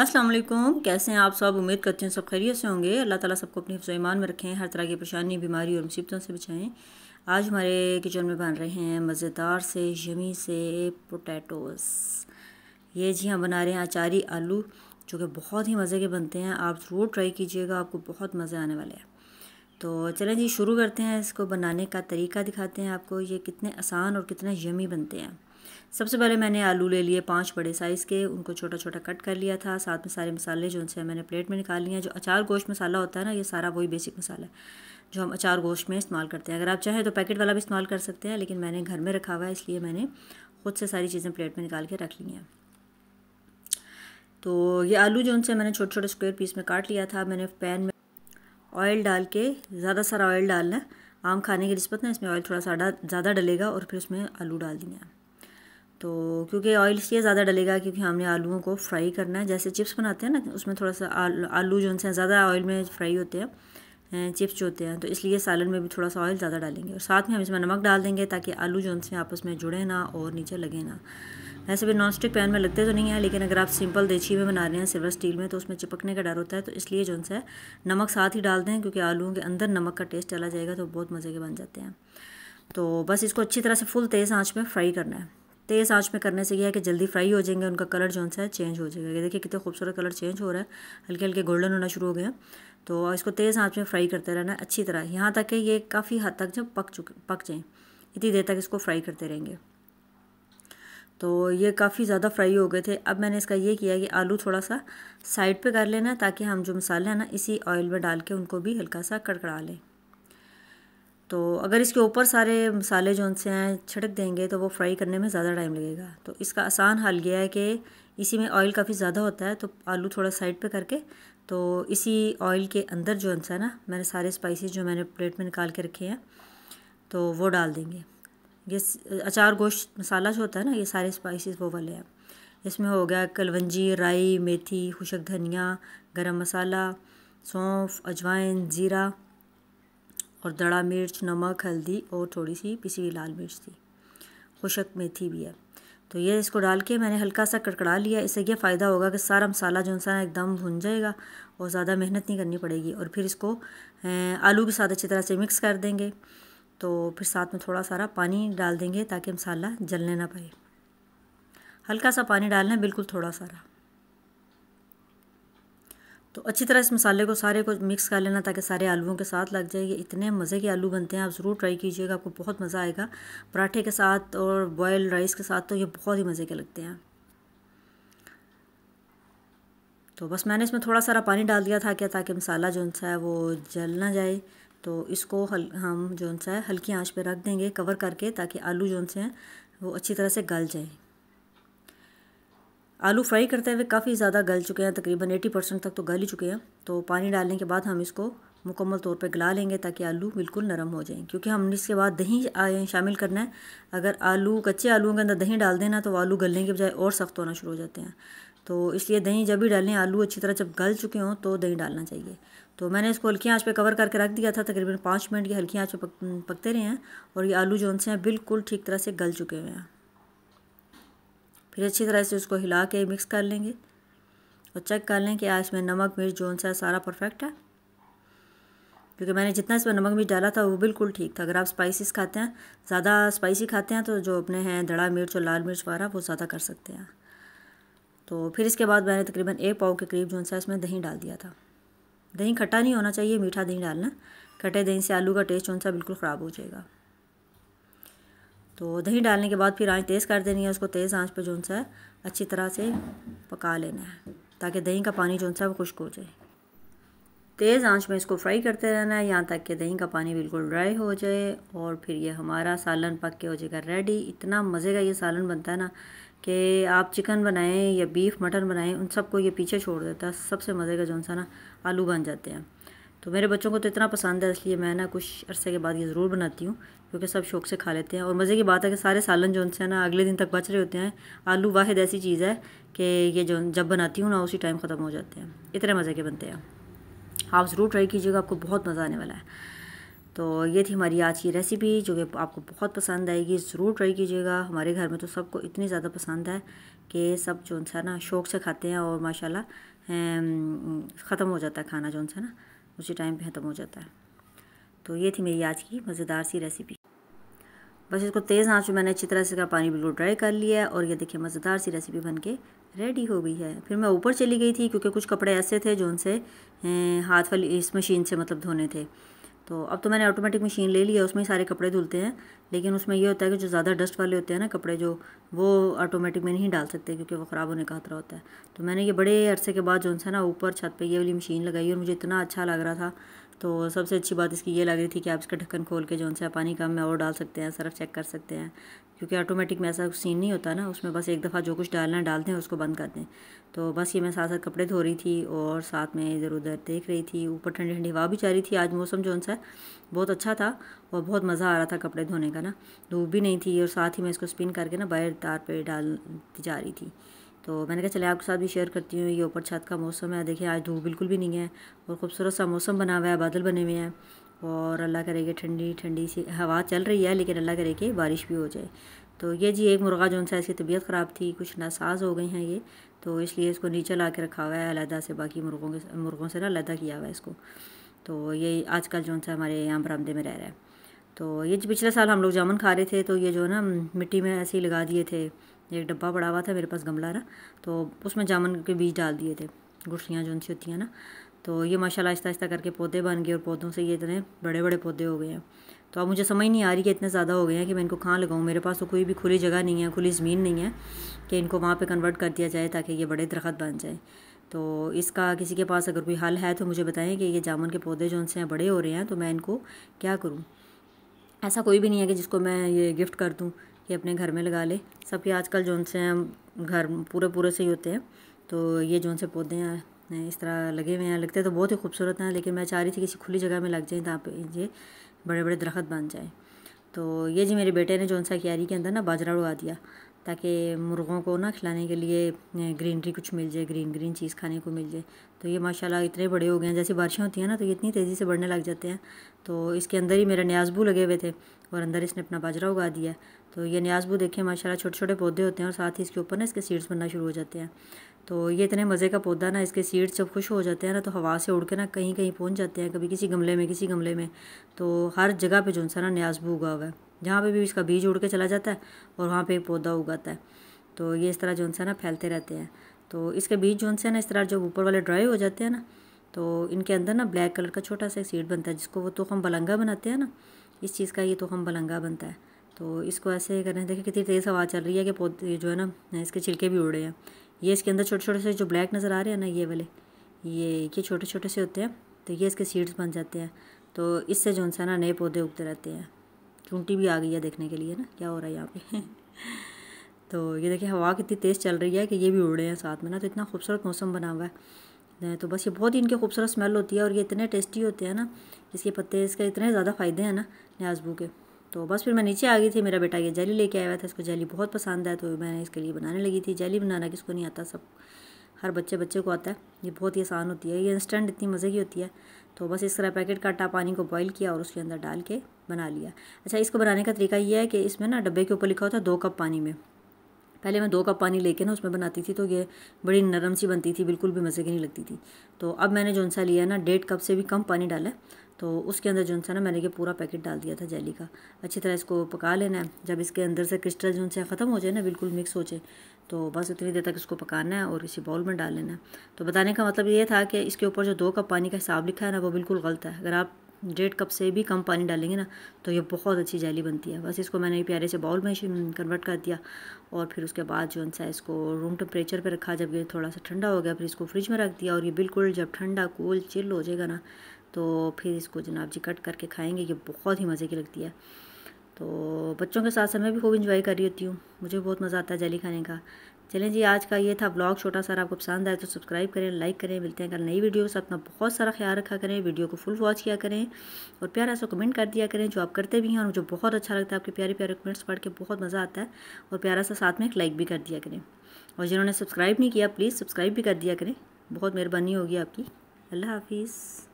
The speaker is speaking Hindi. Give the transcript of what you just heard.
अस्सलाम वालेकुम, कैसे हैं आप सब। उम्मीद करती हूँ सब खैरियत से होंगे। अल्लाह ताला सबको अपने हिफ्ज़ ईमान में रखें, हर तरह की परेशानी, बीमारी और मुसीबतों से बचाएं। आज हमारे किचन में बन रहे हैं मज़ेदार से यमी से पोटैटोस। ये जी हाँ, बना रहे हैं अचारी आलू, जो कि बहुत ही मज़े के बनते हैं। आप ज़रूर ट्राई कीजिएगा, आपको बहुत मज़े आने वाले हैं। तो चलें जी, शुरू करते हैं। इसको बनाने का तरीका दिखाते हैं आपको, ये कितने आसान और कितने यमी बनते हैं। सबसे पहले मैंने आलू ले लिए 5 बड़े साइज़ के, उनको छोटा छोटा कट कर लिया था। साथ में सारे मसाले जो उनसे मैंने प्लेट में निकाल लिए हैं। जो अचार गोश्त मसाला होता है ना, ये सारा वही बेसिक मसाला है जो हम अचार गोश्त में इस्तेमाल करते हैं। अगर आप चाहें तो पैकेट वाला भी इस्तेमाल कर सकते हैं, लेकिन मैंने घर में रखा हुआ है, इसलिए मैंने ख़ुद से सारी चीज़ें प्लेट में निकाल के रख ली हैं। तो ये आलू जो उनसे मैंने छोटे छोटे स्क्वायर पीस में काट लिया था। मैंने पैन में ऑयल डाल के, ज़्यादा सारा ऑयल डालना है, आम खाने की निस्बत ना इसमें ऑयल थोड़ा सा ज़्यादा डलेगा, और फिर उसमें आलू डाल देना है। तो क्योंकि ऑयल इसलिए ज़्यादा डलेगा क्योंकि हमने आलूओं को फ्राई करना है, जैसे चिप्स बनाते हैं ना, उसमें थोड़ा सा आलू जो उनसे ज़्यादा ऑयल में फ्राई होते हैं चिप्स जो होते हैं। तो इसलिए सालन में भी थोड़ा सा ऑयल ज़्यादा डालेंगे, और साथ में हम इसमें नमक डाल देंगे ताकि आलू जो उनसे आपस में जुड़े ना और नीचे लगे ना। वैसे भी नॉन स्टिक पैन में लगते तो नहीं है, लेकिन अगर आप सिंपल देची में बना रहे हैं, सिल्वर स्टील में, तो उसमें चिपकने का डर होता है। तो इसलिए जो उनसे नमक साथ ही डाल दें, क्योंकि आलूओं के अंदर नमक का टेस्ट चला जाएगा, तो बहुत मज़े के बन जाते हैं। तो बस इसको अच्छी तरह से फुल तेज़ आँच में फ्राई करना है। तेज़ आँच में करने से यह है कि जल्दी फ्राई हो जाएंगे, उनका कलर जो सा है चेंज हो जाएगा। ये देखिए कितना खूबसूरत कलर चेंज हो रहा है, हल्के हल्के गोल्डन होना शुरू हो गए हैं। तो इसको तेज़ आँच में फ्राई करते रहना अच्छी तरह, यहाँ तक कि ये काफ़ी हद तक जब पक जाएँ, इतनी देर तक इसको फ्राई करते रहेंगे। तो ये काफ़ी ज़्यादा फ्राई हो गए थे। अब मैंने इसका ये किया कि आलू थोड़ा सा साइड पे कर लेना है, ताकि हम जो मसाले हैं ना इसी ऑयल में डाल के उनको भी हल्का सा कड़कड़ा लें। तो अगर इसके ऊपर सारे मसाले जो उनसे हैं छिड़क देंगे तो वो फ्राई करने में ज़्यादा टाइम लगेगा। तो इसका आसान हल यह है कि इसी में ऑयल काफ़ी ज़्यादा होता है, तो आलू थोड़ा साइड पे करके, तो इसी ऑयल के अंदर जो उनसे है ना, मैंने सारे स्पाइसेस जो मैंने प्लेट में निकाल के रखे हैं तो वो डाल देंगे। ये अचार गोश्त मसाला जो होता है ना, ये सारे स्पाइसेस वो वाले हैं। इसमें हो गया कलवंजी, राई, मेथी, खुशक धनिया, गरम मसाला, सौंफ, अजवाइन, ज़ीरा और दड़ा मिर्च, नमक, हल्दी और थोड़ी सी पिसी हुई लाल मिर्च थी, खुशक मेथी भी है। तो ये इसको डाल के मैंने हल्का सा कड़कड़ा लिया। इससे यह फ़ायदा होगा कि सारा मसाला जो सा एकदम भुन जाएगा और ज़्यादा मेहनत नहीं करनी पड़ेगी। और फिर इसको आलू के साथ अच्छी तरह से मिक्स कर देंगे। तो फिर साथ में थोड़ा सारा पानी डाल देंगे ताकि मसाला जलने ना पाए। हल्का सा पानी डालना है, बिल्कुल थोड़ा सारा। तो अच्छी तरह इस मसाले को सारे को मिक्स कर लेना ताकि सारे आलूओं के साथ लग जाए। ये इतने मज़े के आलू बनते हैं, आप ज़रूर ट्राई कीजिएगा, आपको बहुत मज़ा आएगा। पराठे के साथ और बॉयल राइस के साथ तो ये बहुत ही मज़े के लगते हैं। तो बस मैंने इसमें थोड़ा सारा पानी डाल दिया था क्या, ताकि मसाला जो सा है वो जल ना जाए। तो इसको हम जो सा है हल्की आंच पे रख देंगे कवर करके, ताकि आलू जो से हैं वो अच्छी तरह से गल जाए। आलू फ्राई करते हुए काफ़ी ज़्यादा गल चुके हैं, तकरीबन 80% तक तो गल ही चुके हैं। तो पानी डालने के बाद हम इसको मुकम्मल तौर पे गला लेंगे ताकि आलू बिल्कुल नरम हो जाएं, क्योंकि हमने इसके बाद दही शामिल करना है। अगर आलू कच्चे आलूओं के अंदर दही डाल देना तो आलू गलने के बजाय और सख्त होना शुरू हो जाते हैं। तो इसलिए दही जब भी डालें, आलू अच्छी तरह जब गल चुके हों तो दही डालना चाहिए। तो मैंने इसको हल्की आंच पे कवर करके रख दिया था। तकरीबन 5 मिनट ये हल्की आंच पे पकते रहे हैं, और ये आलू जो हैं बिल्कुल ठीक तरह से गल चुके हुए हैं। फिर अच्छी तरह से उसको हिला के मिक्स कर लेंगे और चेक कर लें कि इसमें नमक मिर्च जो सा सारा परफेक्ट है, क्योंकि मैंने जितना इसमें नमक मिर्च डाला था वो बिल्कुल ठीक था। अगर आप स्पाइसेस खाते हैं, ज़्यादा स्पाइसी खाते हैं, तो जो अपने हैं दड़ा मिर्च और लाल मिर्च वगैरह वो ज़्यादा कर सकते हैं। तो फिर इसके बाद मैंने तकरीबन 1 पाव के करीब जो सा इसमें दही डाल दिया था। दही खट्टा नहीं होना चाहिए, मीठा दही डालना। खट्टे दही से आलू का टेस्ट जो सा बिल्कुल ख़राब हो जाएगा। तो दही डालने के बाद फिर आँच तेज़ कर देनी है, उसको तेज़ आँच पर जो सा अच्छी तरह से पका लेना है ताकि दही का पानी जो सा वो खुश्क हो जाए। तेज़ आंच में इसको फ्राई करते रहना है यहाँ तक कि दही का पानी बिल्कुल ड्राई हो जाए, और फिर ये हमारा सालन पक के हो जाएगा रेडी। इतना मज़े का ये सालन बनता है ना कि आप चिकन बनाएं या बीफ मटन बनाएं, उन सबको ये पीछे छोड़ देता है। सबसे मज़े का जो सा ना आलू बन जाते हैं। तो मेरे बच्चों को तो इतना पसंद है, इसलिए मैं ना कुछ अरसे के बाद ये ज़रूर बनाती हूँ, क्योंकि सब शौक़ से खा लेते हैं। और मज़े की बात है कि सारे सालन जो है ना अगले दिन तक बच रहे होते हैं। आलू वाहिद ऐसी चीज़ है कि ये जो जब बनाती हूँ ना उसी टाइम ख़त्म हो जाते हैं। इतने मज़े के बनते हैं, आप ज़रूर ट्राई कीजिएगा, आपको बहुत मज़ा आने वाला है। तो ये थी हमारी आज की रेसिपी, जो कि आपको बहुत पसंद आएगी, ज़रूर ट्राई कीजिएगा। हमारे घर में तो सबको इतनी ज़्यादा पसंद है कि सब जो सा ना शौक़ से खाते हैं और माशाल्लाह ख़त्म हो जाता है खाना, जो सा ना उसी टाइम पे ख़त्म हो जाता है। तो ये थी मेरी आज की मज़ेदार सी रेसिपी। बस इसको तेज़ आंच पे मैंने अच्छी तरह से इसका पानी बिल्कुल ड्राई कर लिया है और ये देखिए मज़ेदार सी रेसिपी बनके रेडी हो गई है। फिर मैं ऊपर चली गई थी क्योंकि कुछ कपड़े ऐसे थे जो उनसे हाथ वाली इस मशीन से मतलब धोने थे। तो अब तो मैंने ऑटोमेटिक मशीन ले ली है, उसमें ही सारे कपड़े धुलते हैं, लेकिन उसमें यह होता है कि जो ज़्यादा डस्ट वाले होते हैं ना कपड़े, जो वो ऑटोमेटिक में नहीं डाल सकते क्योंकि वो ख़राब होने का खतरा होता है। तो मैंने ये बड़े अरसे के बाद जो है ना ऊपर छत पे ये वाली मशीन लगाई और मुझे इतना अच्छा लग रहा था। तो सबसे अच्छी बात इसकी ये लग रही थी कि आप इसका ढक्कन खोल के जो है पानी कम में और डाल सकते हैं, सर्फ चेक कर सकते हैं, क्योंकि ऑटोमेटिक में ऐसा सीन नहीं होता ना, उसमें बस एक दफ़ा जो कुछ डालना है डालते हैं, उसको बंद कर दें। तो बस ये मैं साथ साथ कपड़े धो रही थी और साथ में इधर उधर देख रही थी। ऊपर ठंडी ठंडी हवा भी जा रही थी। आज मौसम जो सा बहुत अच्छा था और बहुत मज़ा आ रहा था कपड़े धोने का ना, धूप भी नहीं थी और साथ ही मैं इसको स्पिन करके ना बाहर तार पर डालती जा रही थी। तो मैंने कहा चले आपके साथ भी शेयर करती हूँ। ये ऊपर छत का मौसम है, देखिए आज धूप बिल्कुल भी नहीं है और खूबसूरत सा मौसम बना हुआ है, बादल बने हुए हैं और अल्लाह करे कि ठंडी ठंडी सी हवा चल रही है, लेकिन अल्लाह करे कि बारिश भी हो जाए। तो ये जी एक मुर्गा जो सा इसकी तबीयत ख़राब थी, कुछ नासाज हो गई हैं ये, तो इसलिए इसको नीचे ला के रखा हुआ है अलहदा से, बाकी मुर्गों से ना अलहदा किया हुआ है इसको। तो ये आजकल जो सा हमारे यहाँ बरामदे में रह रहा है। तो ये पिछले साल हम लोग जामुन खा रहे थे तो ये जो ना मिट्टी में ऐसे ही लगा दिए थे, एक डब्बा पड़ा हुआ था मेरे पास गमला ना, तो उसमें जामुन के बीज डाल दिए थे, गुठलियाँ जो सी होती हैं ना। तो ये माशाल्लाह आहिस्ता आहिस्ता करके पौधे बन गए और पौधों से ये इतने बड़े बड़े पौधे हो गए हैं। तो अब मुझे समझ नहीं आ रही कि इतने ज़्यादा हो गए हैं कि मैं इनको कहाँ लगाऊँ, मेरे पास तो कोई भी खुली जगह नहीं है, खुली ज़मीन नहीं है कि इनको वहाँ पे कन्वर्ट कर दिया जाए ताकि ये बड़े दरख्त बन जाए। तो इसका किसी के पास अगर कोई हल है तो मुझे बताएँ कि ये जामुन के पौधे जो उनसे बड़े हो रहे हैं तो मैं इनको क्या करूँ। ऐसा कोई भी नहीं है कि जिसको मैं ये गिफ्ट कर दूँ कि अपने घर में लगा ले, सबके आजकल जो उनसे घर पूरे पूरे से ही होते हैं। तो ये जो उनसे पौधे हैं इस तरह लगे हुए हैं, लगते तो बहुत ही खूबसूरत हैं, लेकिन मैं चाह रही थी किसी खुली जगह में लग जाए जहाँ पे ये बड़े बड़े दरख्त बन जाए। तो ये जी मेरे बेटे ने जो सा क्यारी के अंदर ना बाजरा उगा दिया ताकि मुर्गों को ना खिलाने के लिए ग्रीनरी कुछ मिल जाए, ग्रीन चीज़ खाने को मिल जाए। तो ये माशाल्लाह इतने बड़े हो गए हैं, जैसे बारिशें होती हैं ना तो ये इतनी तेज़ी से बढ़ने लग जाते हैं। तो इसके अंदर ही मेरे न्याज़बू लगे हुए थे और अंदर इसने अपना बाजरा उगा दिया। तो ये न्याज़बू देखें माशाल्लाह छोटे छोटे पौधे होते हैं और साथ ही इसके ऊपर ना इसके सीड्स बनना शुरू हो जाते हैं। तो ये इतने मज़े का पौधा ना, इसके सीड्स जब खुश हो जाते हैं ना तो हवा से उड़ के ना कहीं कहीं पहुँच जाते हैं, कभी किसी गमले में किसी गमले में। तो हर जगह पर जो सा ना न्याज़बू उगा हुआ है, जहाँ पे भी इसका बीज उड़ के चला जाता है और वहाँ पे एक पौधा उगाता है। तो ये इस तरह जो है ना फैलते रहते हैं। तो इसके बीज जो है ना इस तरह जब ऊपर वाले ड्राई हो जाते हैं ना तो इनके अंदर ना ब्लैक कलर का छोटा सा सीड बनता है जिसको वो तोहम बलंगा बनाते हैं ना, इस चीज़ का ये तोहम बलंगा बनता है। तो इसको ऐसे करने देखें कितनी तेज़ हवा चल रही है कि पौधे जो है ना इसके छिलके भी उड़े हैं। ये इसके अंदर छोटे छोटे से जो ब्लैक नज़र आ रहे हैं ना ये वाले, ये छोटे छोटे से होते हैं, तो ये इसके सीड्स बन जाते हैं। तो इससे जो है ना नए पौधे उगते रहते हैं। चूंटी भी आ गई है देखने के लिए ना क्या हो रहा है यहाँ पे। तो ये देखिए हवा कितनी तेज़ चल रही है कि ये भी उड़ रहे हैं साथ में ना, तो इतना खूबसूरत मौसम बना हुआ है। तो बस ये बहुत ही इनकी खूबसूरत स्मेल होती है और ये इतने टेस्टी होते हैं ना, इसके पत्ते इसके इतने ज़्यादा फ़ायदे हैं ना न्याज़बू के। तो बस फिर मैं नीचे आ गई थी, मेरा बेटा ये जेली लेके आया हुआ था, इसको जेली बहुत पसंद है तो मैंने इसके लिए बनाने लगी थी। जेली बनाना किसको नहीं आता, सब हर बच्चे को आता है, ये बहुत ही आसान होती है, ये इंस्टेंट इतनी मज़े की होती है। तो बस इस तरह पैकेट का आटा पानी को बॉईल किया और उसके अंदर डाल के बना लिया। अच्छा इसको बनाने का तरीका ये है कि इसमें ना डब्बे के ऊपर लिखा होता है 2 कप पानी में, पहले मैं 2 कप पानी लेके ना उसमें बनाती थी तो ये बड़ी नरम सी बनती थी, बिल्कुल भी मज़े की नहीं लगती थी। तो अब मैंने जो सा लिया ना 1.5 कप से भी कम पानी डाला, तो उसके अंदर जो सा ना मैंने ये पूरा पैकेट डाल दिया था जेली का। अच्छी तरह इसको पका लेना है, जब इसके अंदर से क्रिस्टल जो सा ख़त्म हो जाए ना, बिल्कुल मिक्स हो जाए, तो बस उतनी देर तक इसको पकाना है और किसी बाउल में डाल लेना है। तो बताने का मतलब ये था कि इसके ऊपर जो 2 कप पानी का हिसाब लिखा है ना वो बिल्कुल गलत है। अगर आप 1.5 कप से भी कम पानी डालेंगे ना तो ये बहुत अच्छी जेली बनती है। बस इसको मैंने प्यारे से बाउल में कन्वर्ट कर दिया और फिर उसके बाद जो है इसको रूम टेम्परेचर पे रखा। जब ये थोड़ा सा ठंडा हो गया फिर इसको फ्रिज में रख दिया और ये बिल्कुल जब ठंडा कूल चिल हो जाएगा ना तो फिर इसको जनाब जी कट करके खाएँगे। ये बहुत ही मज़े की लगती है। तो बच्चों के साथ साथ मैं भी खूब इंजॉय कर रही होती हूँ, मुझे बहुत मज़ा आता है जेली खाने का। चलें जी आज का ये था ब्लॉग छोटा सा, आपको पसंद आए तो सब्सक्राइब करें, लाइक करें। मिलते हैं कल नई वीडियो के साथ। अपना बहुत सारा ख्याल रखा करें, वीडियो को फुल वॉच किया करें और प्यारा सा कमेंट कर दिया करें जो आप करते भी हैं और मुझे बहुत अच्छा लगता है। आपके प्यारे प्यारे कमेंट्स पढ़ के बहुत मज़ा आता है और प्यारा सा साथ में एक लाइक भी कर दिया करें और जिन्होंने सब्सक्राइब नहीं किया प्लीज़ सब्सक्राइब भी कर दिया करें, बहुत मेहरबानी होगी आपकी। अल्लाह हाफिज़।